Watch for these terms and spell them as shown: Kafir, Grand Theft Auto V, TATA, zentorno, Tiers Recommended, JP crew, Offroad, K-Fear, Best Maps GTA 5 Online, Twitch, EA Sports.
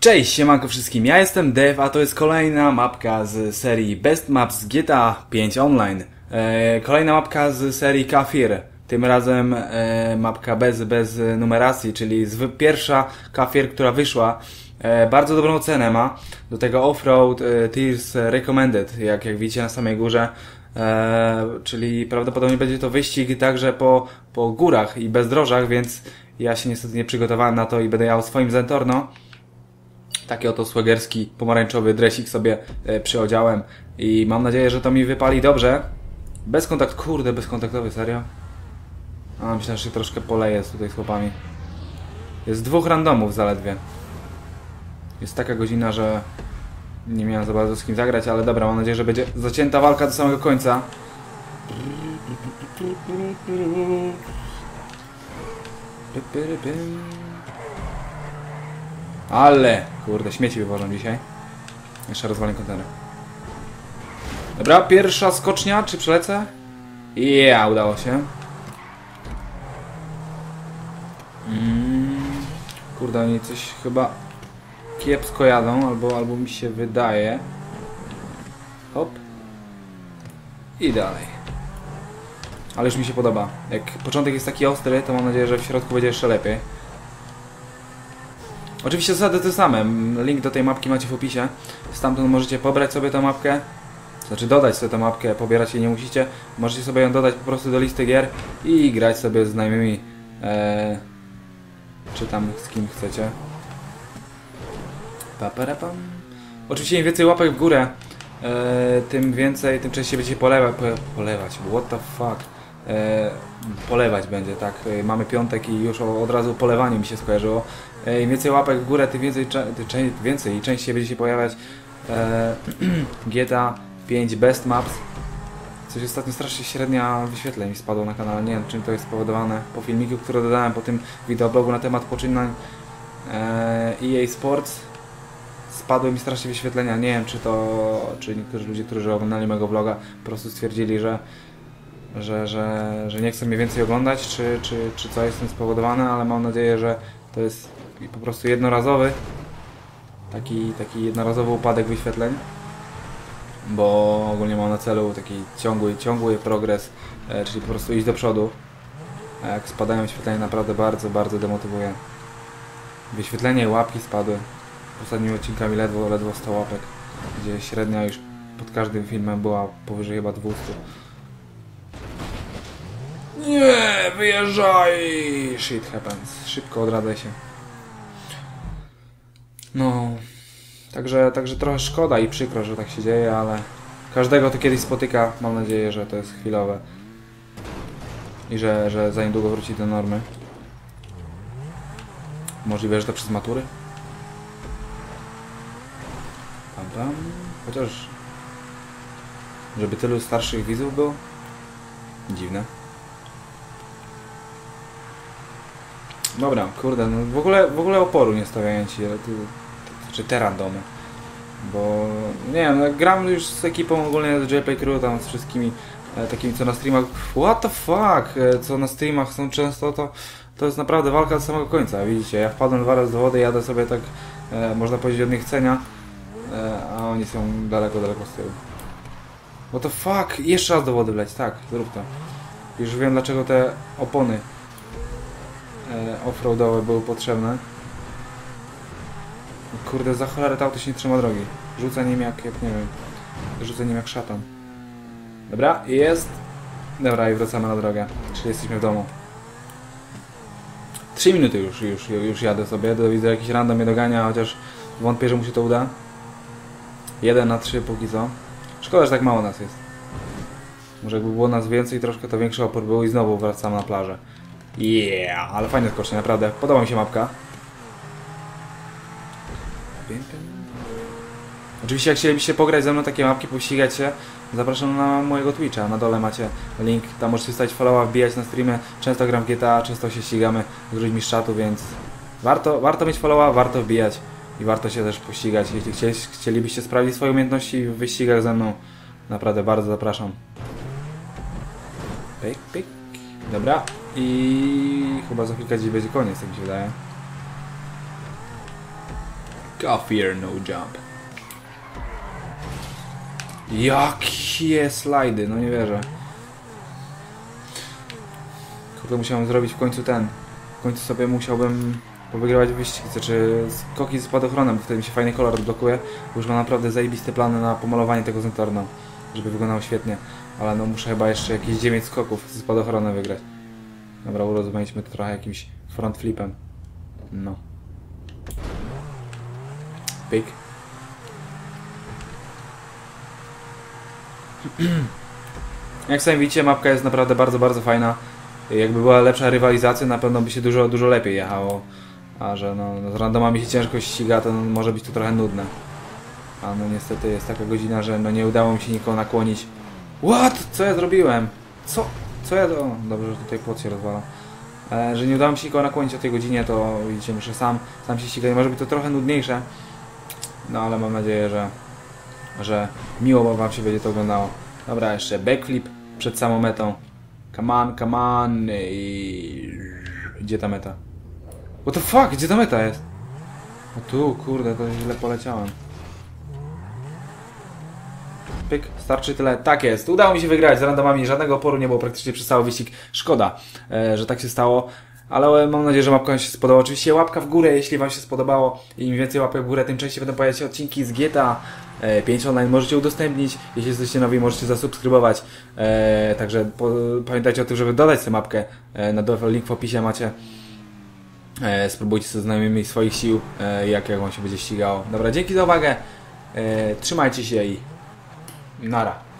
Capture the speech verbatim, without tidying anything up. Cześć, siemanko wszystkim, ja jestem Dev, a to jest kolejna mapka z serii Best Maps G T A pięć Online. Eee, kolejna mapka z serii Kafir, tym razem e, mapka bez, bez numeracji, czyli z, pierwsza Kafir, która wyszła. E, bardzo dobrą cenę ma, do tego Offroad e, Tiers Recommended, jak, jak widzicie na samej górze. E, czyli prawdopodobnie będzie to wyścig także po, po górach i bezdrożach, więc ja się niestety nie przygotowałem na to i będę jał swoim Zentorno. Taki oto swagerski, pomarańczowy dresik sobie e, przyodziałem i mam nadzieję, że to mi wypali dobrze. Bez kontakt, kurde, bezkontaktowy, serio? A, myślę, że się troszkę poleje tutaj z chłopami. Jest dwóch randomów zaledwie. Jest taka godzina, że nie miałem za bardzo z kim zagrać, ale dobra, mam nadzieję, że będzie zacięta walka do samego końca. Ale, kurde, śmieci wywożą dzisiaj. Jeszcze rozwalę kontener. Dobra, pierwsza skocznia, czy przelecę? Ja, udało się. Mm, kurde, oni coś chyba kiepsko jadą, albo, albo mi się wydaje. Hop. I dalej. Ale już mi się podoba. Jak początek jest taki ostry, to mam nadzieję, że w środku będzie jeszcze lepiej. Oczywiście zasady te same. Link do tej mapki macie w opisie. Stamtąd możecie pobrać sobie tę mapkę. Znaczy dodać sobie tę mapkę, pobierać jej nie musicie. Możecie sobie ją dodać po prostu do listy gier i grać sobie z znajomymi. Eee, czy tam z kim chcecie. Paparapam. Oczywiście im więcej łapek w górę, eee, tym więcej, tym częściej będziecie polewa, po, polewać. What the fuck. E, polewać będzie, tak? E, mamy piątek i już o, od razu polewanie mi się skojarzyło. E, Im więcej łapek w górę, tym więcej, tym więcej i częściej będzie się pojawiać e, G T A pięć Best Maps. Coś ostatnio strasznie średnia wyświetleń mi spadło na kanale. Nie wiem, czym to jest spowodowane. Po filmiku, który dodałem, po tym wideoblogu na temat poczynań e, E A Sports spadły mi strasznie wyświetlenia. Nie wiem, czy to, czy niektórzy ludzie, którzy oglądali mojego vloga, po prostu stwierdzili, że Że, że, że nie chcę mnie więcej oglądać, czy, czy, czy co jest tym spowodowane, ale mam nadzieję, że to jest po prostu jednorazowy taki, taki jednorazowy upadek wyświetleń, bo ogólnie mam na celu taki ciągły, ciągły progres, e, czyli po prostu iść do przodu. A jak spadają wyświetlenia, naprawdę bardzo, bardzo demotywuje. Wyświetlenie i łapki spadły. Ostatnimi odcinkami ledwo, ledwo sto łapek, gdzie średnia już pod każdym filmem była powyżej chyba dwieście. Nie, wyjeżdżaj! Shit happens. Szybko odradzaj się. No. Także, także trochę szkoda i przykro, że tak się dzieje, ale każdego to kiedyś spotyka. Mam nadzieję, że to jest chwilowe. I że, że za niedługo wróci do normy. Możliwe, że to przez matury? Tam, tam. Chociaż... żeby tylu starszych widzów było? Dziwne. Dobra, kurde, no w ogóle, w ogóle oporu nie stawiają ci, czy te randomy, bo nie wiem, no, gram już z ekipą ogólnie z J P crew, tam z wszystkimi e, takimi, co na streamach, what the fuck, e, co na streamach są często, to, to jest naprawdę walka do samego końca, widzicie, ja wpadłem dwa razy do wody, jadę sobie tak, e, można powiedzieć, od niechcenia, e, a oni są daleko, daleko z tyłu. What the fuck, jeszcze raz do wody wleć, tak, zrób to. Już wiem, dlaczego te opony offroadowe były potrzebne. Kurde, za cholerę to auto się nie trzyma drogi. Rzuca nim jak, jak nie wiem. Rzuca nim jak szatan. Dobra, jest. Dobra, i wracamy na drogę. Czyli jesteśmy w domu. Trzy minuty już, już, już jadę sobie. Widzę, jakiś random mnie dogania, chociaż wątpię, że mu się to uda. Jeden na trzy póki co. Szkoda, że tak mało nas jest. Może jakby było nas więcej, troszkę to większy opór był i znowu wracam na plażę. Yeah, ale fajne skocznie, naprawdę. Podoba mi się mapka. Oczywiście jak chcielibyście pograć ze mną takie mapki, pościgać się, zapraszam na mojego Twitcha. Na dole macie link, tam możecie stać followa, wbijać na streamy. Często gram w G T A, często się ścigamy z ludźmi z czatu, więc warto, warto mieć followa, warto wbijać i warto się też pościgać. Jeśli chcielibyście sprawdzić swoje umiejętności w wyścigach ze mną, naprawdę bardzo zapraszam. Pyk, pyk. Dobra. I chyba za chwilkę gdzieś będzie koniec, jak mi się wydaje. K-Fear no jump. Jakie slajdy, no nie wierzę. Kurde, musiałem zrobić w końcu ten. W końcu sobie musiałbym powygrywać wyścig, czy skoki z spadochronem, bo wtedy mi się fajny kolor odblokuje. Już mam naprawdę zajebiste plany na pomalowanie tego zentorno, żeby wyglądało świetnie. Ale no muszę chyba jeszcze jakieś dziewięć skoków z spadochronem wygrać. Dobra, urozmailiśmy to trochę jakimś front flipem. No. Pyk. Jak sami widzicie, mapka jest naprawdę bardzo, bardzo fajna. Jakby była lepsza rywalizacja, na pewno by się dużo, dużo lepiej jechało. A że no, z randomami się ciężko ściga, to no, może być to trochę nudne. A no niestety jest taka godzina, że no nie udało mi się nikogo nakłonić. What? Co ja zrobiłem? Co? Co ja... Do... Dobrze, że tutaj płot się rozwala. E, że nie udało mi się nikogo nakłonić o tej godzinie, to widzicie, muszę sam, sam się ścigać. Może być to trochę nudniejsze. No ale mam nadzieję, że... że miło wam się będzie to oglądało. Dobra, jeszcze backflip przed samą metą. Come on, come on. I... Gdzie ta meta? What the fuck? Gdzie ta meta jest? O tu, kurde, to źle poleciałem. Pyk, starczy tyle. Tak jest, udało mi się wygrać z randomami. Żadnego oporu nie było praktycznie przez cały wyścig. Szkoda, że tak się stało. Ale mam nadzieję, że mapka wam się spodobała. Oczywiście łapka w górę, jeśli wam się spodobało. Im więcej łapek w górę, tym częściej będą pojawiać się odcinki z G T A pięć Online. Możecie udostępnić. Jeśli jesteście nowi, możecie zasubskrybować. Eee, także po, pamiętajcie o tym, żeby dodać tę mapkę. Eee, na dole link w opisie macie. Eee, spróbujcie ze znajomymi swoich sił, eee, jak, jak wam się będzie ścigało. Dobra, dzięki za uwagę. Eee, trzymajcie się i nara.